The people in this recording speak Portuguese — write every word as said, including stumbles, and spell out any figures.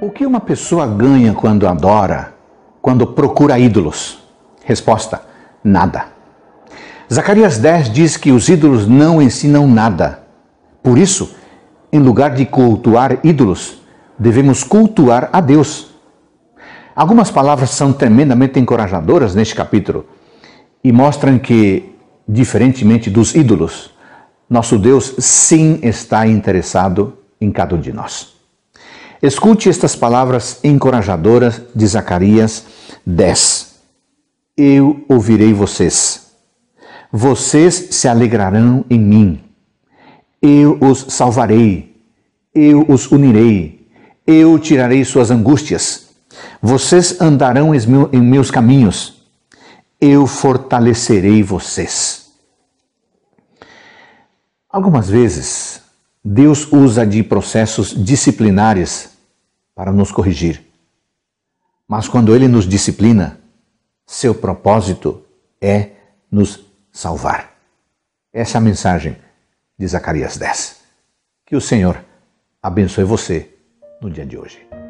O que uma pessoa ganha quando adora, quando procura ídolos? Resposta: nada. Zacarias dez diz que os ídolos não ensinam nada. Por isso, em lugar de cultuar ídolos, devemos cultuar a Deus. Algumas palavras são tremendamente encorajadoras neste capítulo e mostram que, diferentemente dos ídolos, nosso Deus sim está interessado em cada um de nós. Escute estas palavras encorajadoras de Zacarias dez. Eu ouvirei vocês. Vocês se alegrarão em mim. Eu os salvarei. Eu os unirei. Eu tirarei suas angústias. Vocês andarão em meus caminhos. Eu fortalecerei vocês. Algumas vezes, Deus usa de processos disciplinares para nos corrigir. Mas quando Ele nos disciplina, seu propósito é nos salvar. Essa é a mensagem de Zacarias dez. Que o Senhor abençoe você no dia de hoje.